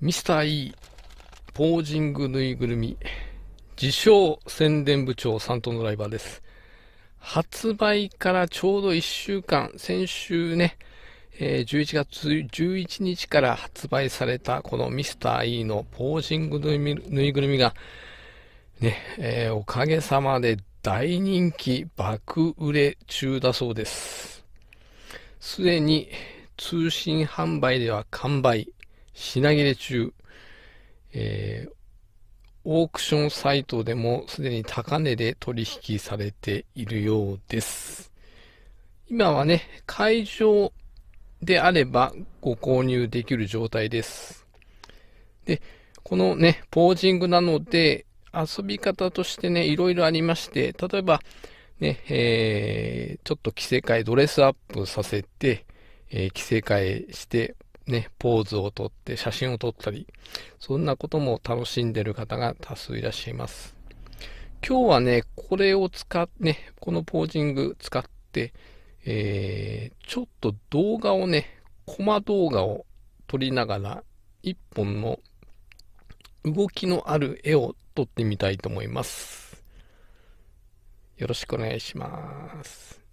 ミスター E ポージングぬいぐるみ自称宣伝部長サントンドライバーです。発売からちょうど1週間、先週ね、11月11日から発売されたこのミスター E のポージングぬいぐるみがね、おかげさまで大人気爆売れ中だそうです。すでに通信販売では完売、品切れ中、オークションサイトでもすでに高値で取引されているようです。今はね、会場であればご購入できる状態です。で、このね、ポージングなので遊び方としてね、いろいろありまして、例えばね、ちょっと着せ替え、ドレスアップさせて、着せ替えして、ね、ポーズを撮って写真を撮ったり、そんなことも楽しんでる方が多数いらっしゃいます。今日はね、これを使って、ね、このポージング使って、ちょっと動画をね、コマ動画を撮りながら、一本の動きのある絵を撮ってみたいと思います。よろしくお願いします。